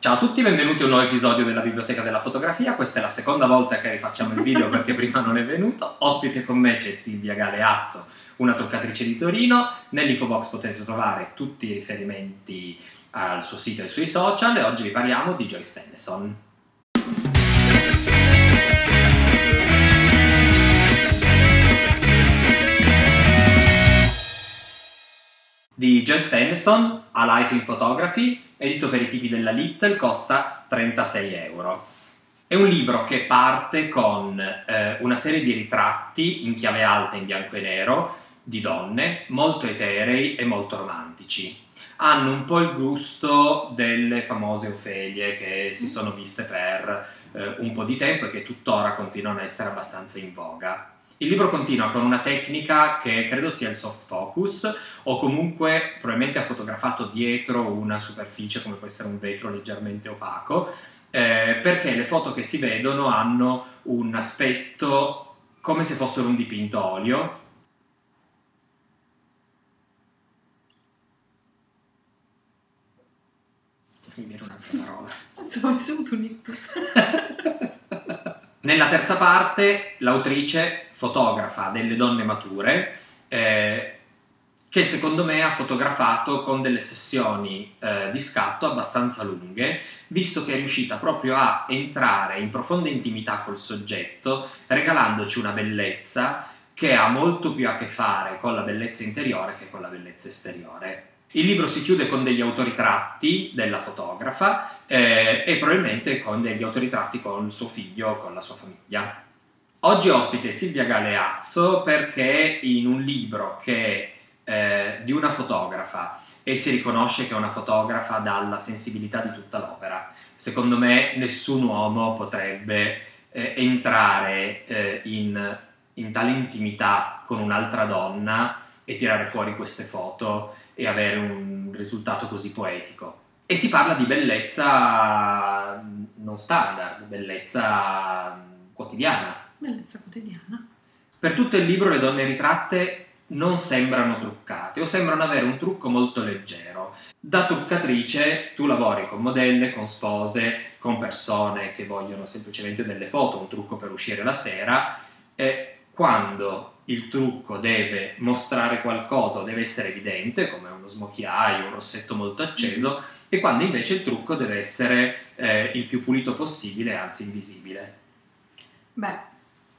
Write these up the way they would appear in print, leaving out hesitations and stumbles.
Ciao a tutti, benvenuti a un nuovo episodio della Biblioteca della Fotografia. Questa è la seconda volta che rifacciamo il video perché prima non è venuto. Ospite con me c'è Silvia Galeazzo, una truccatrice di Torino. Nell'info box potete trovare tutti i riferimenti al suo sito e ai suoi social e oggi vi parliamo di Joyce Tenneson. Di Joyce Tenneson, A Life in Photography, edito per i tipi della Little, costa 36 euro. È un libro che parte con una serie di ritratti in chiave alta in bianco e nero di donne, molto eterei e molto romantici. Hanno un po' il gusto delle famose Ofelie che si sono viste per un po' di tempo e che tuttora continuano a essere abbastanza in voga. Il libro continua con una tecnica che credo sia il soft focus, o comunque probabilmente ha fotografato dietro una superficie come può essere un vetro leggermente opaco, perché le foto che si vedono hanno un aspetto come se fossero un dipinto a olio. Mi viene un'altra parola. Insomma, mi è venuto un ictus. Nella terza parte l'autrice fotografa delle donne mature che secondo me ha fotografato con delle sessioni di scatto abbastanza lunghe, visto che è riuscita proprio a entrare in profonda intimità col soggetto, regalandoci una bellezza che ha molto più a che fare con la bellezza interiore che con la bellezza esteriore. Il libro si chiude con degli autoritratti della fotografa e probabilmente con degli autoritratti con suo figlio, con la sua famiglia. Oggi ospite Silvia Galeazzo perché in un libro che di una fotografa e si riconosce che è una fotografa dalla sensibilità di tutta l'opera. Secondo me nessun uomo potrebbe entrare in tale intimità con un'altra donna e tirare fuori queste foto e avere un risultato così poetico. E si parla di bellezza non standard, bellezza quotidiana. Bellezza quotidiana. Per tutto il libro le donne ritratte non sembrano truccate o sembrano avere un trucco molto leggero. Da truccatrice tu lavori con modelle, con spose, con persone che vogliono semplicemente delle foto, un trucco per uscire la sera, e quando il trucco deve mostrare qualcosa, deve essere evidente, come uno smocchiaio, un rossetto molto acceso, e quando invece il trucco deve essere il più pulito possibile, anzi invisibile. Beh,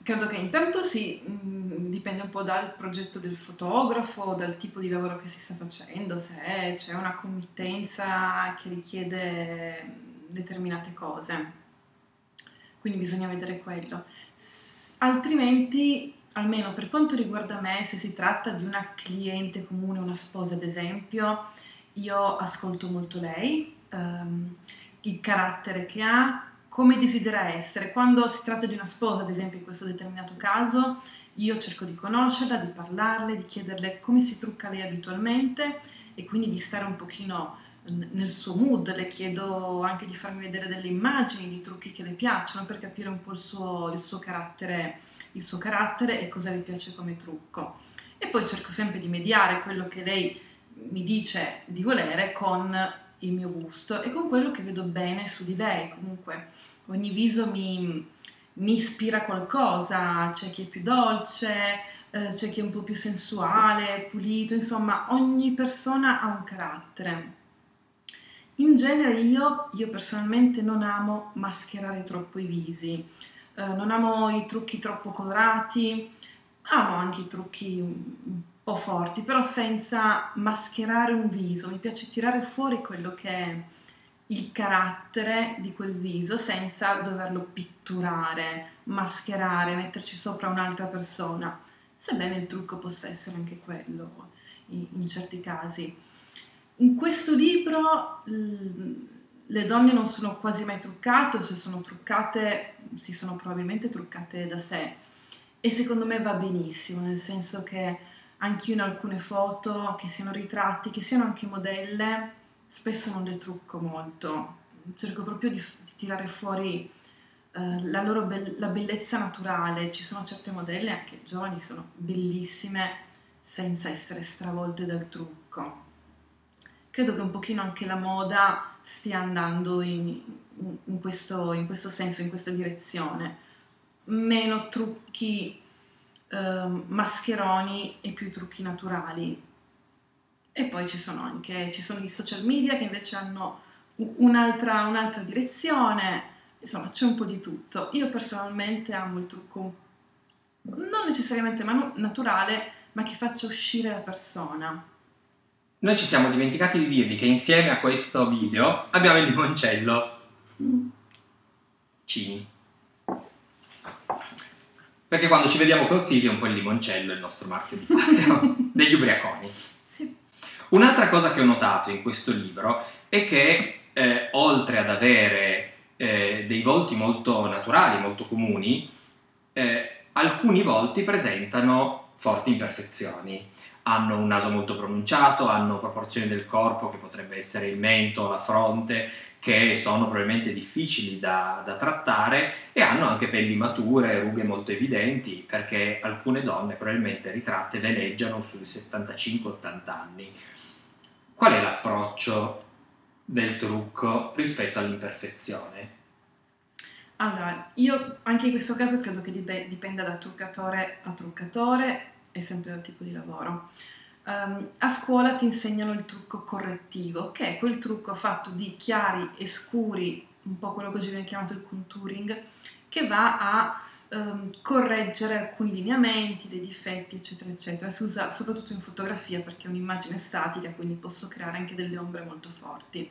credo che intanto sì, dipende un po' dal progetto del fotografo, dal tipo di lavoro che si sta facendo, se c'è una committenza che richiede determinate cose. Quindi bisogna vedere quello. Altrimenti, almeno per quanto riguarda me, se si tratta di una cliente comune, una sposa ad esempio, io ascolto molto lei, il carattere che ha, come desidera essere. Quando si tratta di una sposa, ad esempio in questo determinato caso, io cerco di conoscerla, di parlarle, di chiederle come si trucca lei abitualmente e quindi di stare un pochino nel suo mood. Le chiedo anche di farmi vedere delle immagini di trucchi che le piacciono per capire un po' il suo carattere e cosa le piace come trucco, e poi cerco sempre di mediare quello che lei mi dice di volere con il mio gusto e con quello che vedo bene su di lei. Comunque ogni viso mi ispira qualcosa, c'è chi è più dolce, c'è chi è un po' più sensuale, pulito, insomma ogni persona ha un carattere. In genere io personalmente non amo mascherare troppo i visi, non amo i trucchi troppo colorati, amo anche i trucchi un po' forti, però senza mascherare un viso. Mi piace tirare fuori quello che è il carattere di quel viso senza doverlo pitturare, mascherare, metterci sopra un'altra persona, sebbene il trucco possa essere anche quello in certi casi. In questo libro le donne non sono quasi mai truccate, o se sono truccate si sono probabilmente truccate da sé, e secondo me va benissimo, nel senso che anch'io in alcune foto, che siano ritratti, che siano anche modelle, spesso non le trucco molto, cerco proprio di tirare fuori la bellezza naturale. Ci sono certe modelle, anche giovani, sono bellissime senza essere stravolte dal trucco. Credo che un pochino anche la moda stia andando in questo senso, in questa direzione. Meno trucchi mascheroni e più trucchi naturali. E poi ci sono i social media che invece hanno un'altra direzione. Insomma, c'è un po' di tutto. Io personalmente amo il trucco, non necessariamente naturale, ma che faccia uscire la persona. Noi ci siamo dimenticati di dirvi che insieme a questo video abbiamo il limoncello Cini. Perché quando ci vediamo con Silvia un po' il limoncello è il nostro marchio di fabbrica. Siamo degli ubriaconi. Sì. Un'altra cosa che ho notato in questo libro è che oltre ad avere dei volti molto naturali, molto comuni, alcuni volti presentano forti imperfezioni. Hanno un naso molto pronunciato, hanno proporzioni del corpo che potrebbe essere il mento, la fronte, che sono probabilmente difficili da trattare, e hanno anche pelli mature, rughe molto evidenti, perché alcune donne probabilmente ritratte veleggiano sui 75-80 anni. Qual è l'approccio del trucco rispetto all'imperfezione? Allora, io anche in questo caso credo che dipenda da truccatore a truccatore, e sempre dal tipo di lavoro. A scuola ti insegnano il trucco correttivo, che è quel trucco fatto di chiari e scuri, un po' quello che oggi viene chiamato il contouring, che va a correggere alcuni lineamenti, dei difetti, eccetera, eccetera. Si usa soprattutto in fotografia perché è un'immagine statica, quindi posso creare anche delle ombre molto forti.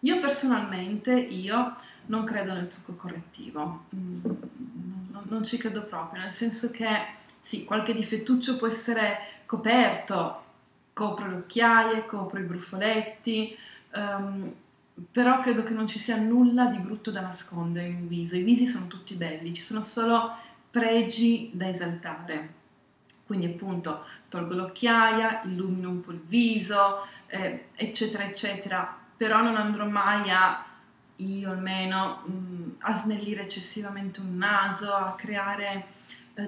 Io personalmente, non credo nel trucco correttivo, non ci credo proprio, nel senso che sì, qualche difettuccio può essere coperto, copro le occhiaie, copro i brufoletti, però credo che non ci sia nulla di brutto da nascondere in un viso. I visi sono tutti belli, ci sono solo pregi da esaltare. Quindi appunto tolgo l'occhiaia, illumino un po' il viso, eccetera eccetera, però non andrò mai a, io almeno, a snellire eccessivamente un naso, a creare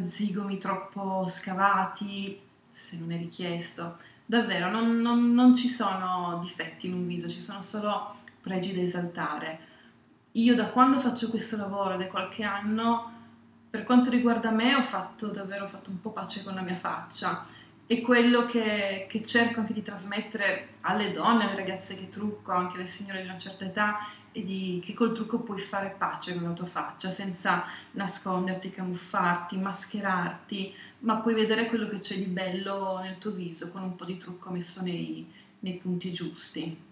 zigomi troppo scavati, se non è richiesto. Davvero, non ci sono difetti in un viso, ci sono solo pregi da esaltare. Io da quando faccio questo lavoro, da qualche anno, per quanto riguarda me, ho fatto un po' pace con la mia faccia, e quello che cerco anche di trasmettere alle donne, alle ragazze che trucco, anche alle signore di una certa età, e che col trucco puoi fare pace con la tua faccia senza nasconderti, camuffarti, mascherarti, ma puoi vedere quello che c'è di bello nel tuo viso con un po' di trucco messo nei punti giusti.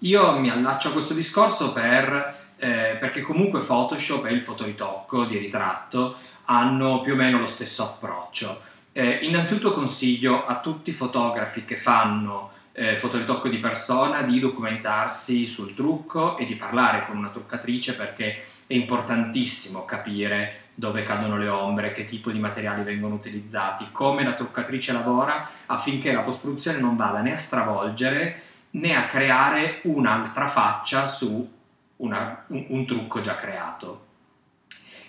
Io mi allaccio a questo discorso perché comunque Photoshop e il fotoritocco di ritratto hanno più o meno lo stesso approccio. Innanzitutto consiglio a tutti i fotografi che fanno fotoritocco di persona di documentarsi sul trucco e di parlare con una truccatrice, perché è importantissimo capire dove cadono le ombre, che tipo di materiali vengono utilizzati, come la truccatrice lavora, affinché la post-produzione non vada né a stravolgere né a creare un'altra faccia su un trucco già creato.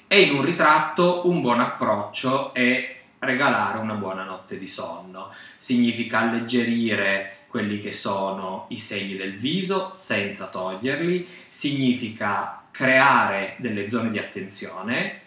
E in un ritratto un buon approccio è regalare una buona notte di sonno. Significa alleggerire quelli che sono i segni del viso senza toglierli, significa creare delle zone di attenzione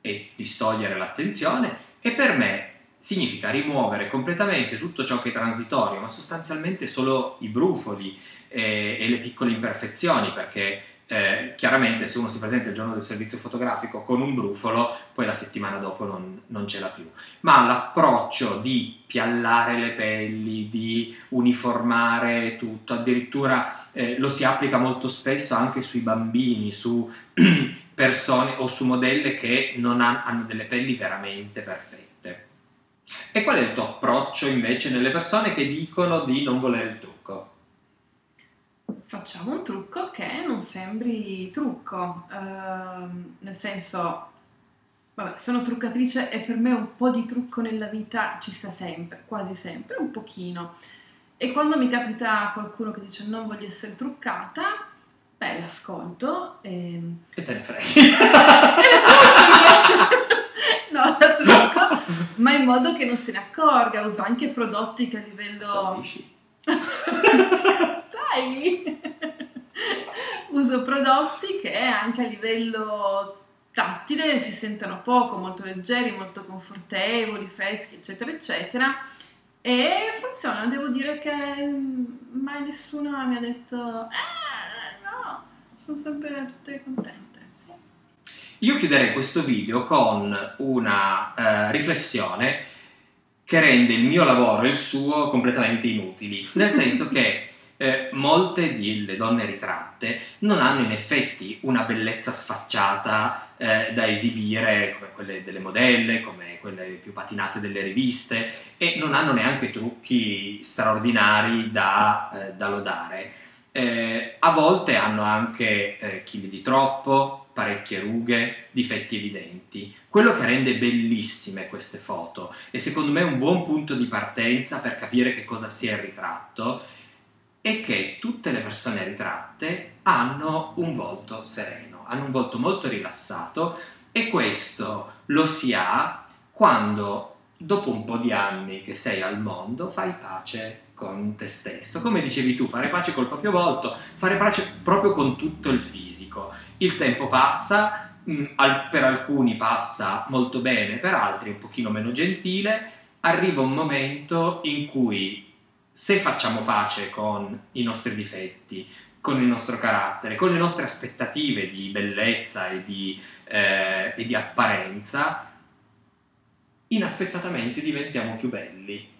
e distogliere l'attenzione, e per me significa rimuovere completamente tutto ciò che è transitorio, ma sostanzialmente solo i brufoli e le piccole imperfezioni, perché chiaramente se uno si presenta il giorno del servizio fotografico con un brufolo, poi la settimana dopo non ce l'ha più. Ma l'approccio di piallare le pelli, di uniformare tutto, addirittura lo si applica molto spesso anche sui bambini, su persone o su modelle che non hanno delle pelli veramente perfette. E qual è il tuo approccio invece nelle persone che dicono di non volere il trucco? Facciamo un trucco che non sembri trucco, nel senso, vabbè, sono truccatrice e per me un po' di trucco nella vita ci sta sempre, quasi sempre, un pochino. E quando mi capita qualcuno che dice non voglio essere truccata, beh, l'ascolto e te ne freghi. No, la trucco, ma in modo che non se ne accorga. Uso anche prodotti che a livello... Dai! uso prodotti che anche a livello tattile si sentono poco, molto leggeri, molto confortevoli, freschi, eccetera eccetera, e funzionano. Devo dire che mai nessuno mi ha detto no, sono sempre tutte contente. Sì. Io chiuderei questo video con una riflessione che rende il mio lavoro e il suo completamente inutili, nel senso che molte delle donne ritratte non hanno in effetti una bellezza sfacciata da esibire come quelle delle modelle, come quelle più patinate delle riviste, e non hanno neanche trucchi straordinari da lodare. A volte hanno anche chili di troppo, parecchie rughe, difetti evidenti. Quello che rende bellissime queste foto, e secondo me un buon punto di partenza per capire che cosa sia il ritratto, è che tutte le persone ritratte hanno un volto sereno, hanno un volto molto rilassato, e questo lo si ha quando dopo un po' di anni che sei al mondo fai pace con te stesso. Come dicevi tu, fare pace col proprio volto, fare pace proprio con tutto il fisico. Il tempo passa, per alcuni passa molto bene, per altri un pochino meno gentile. Arriva un momento in cui, se facciamo pace con i nostri difetti, con il nostro carattere, con le nostre aspettative di bellezza e di apparenza, inaspettatamente diventiamo più belli.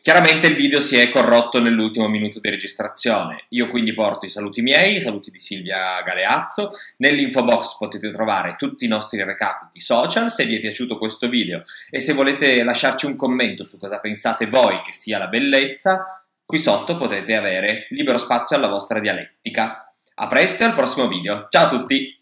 Chiaramente il video si è corrotto nell'ultimo minuto di registrazione. Io quindi porto i saluti miei, i saluti di Silvia Galeazzo. Nell'info box potete trovare tutti i nostri recapiti social. Se vi è piaciuto questo video e se volete lasciarci un commento su cosa pensate voi che sia la bellezza, qui sotto potete avere libero spazio alla vostra dialettica. A presto e al prossimo video. Ciao a tutti!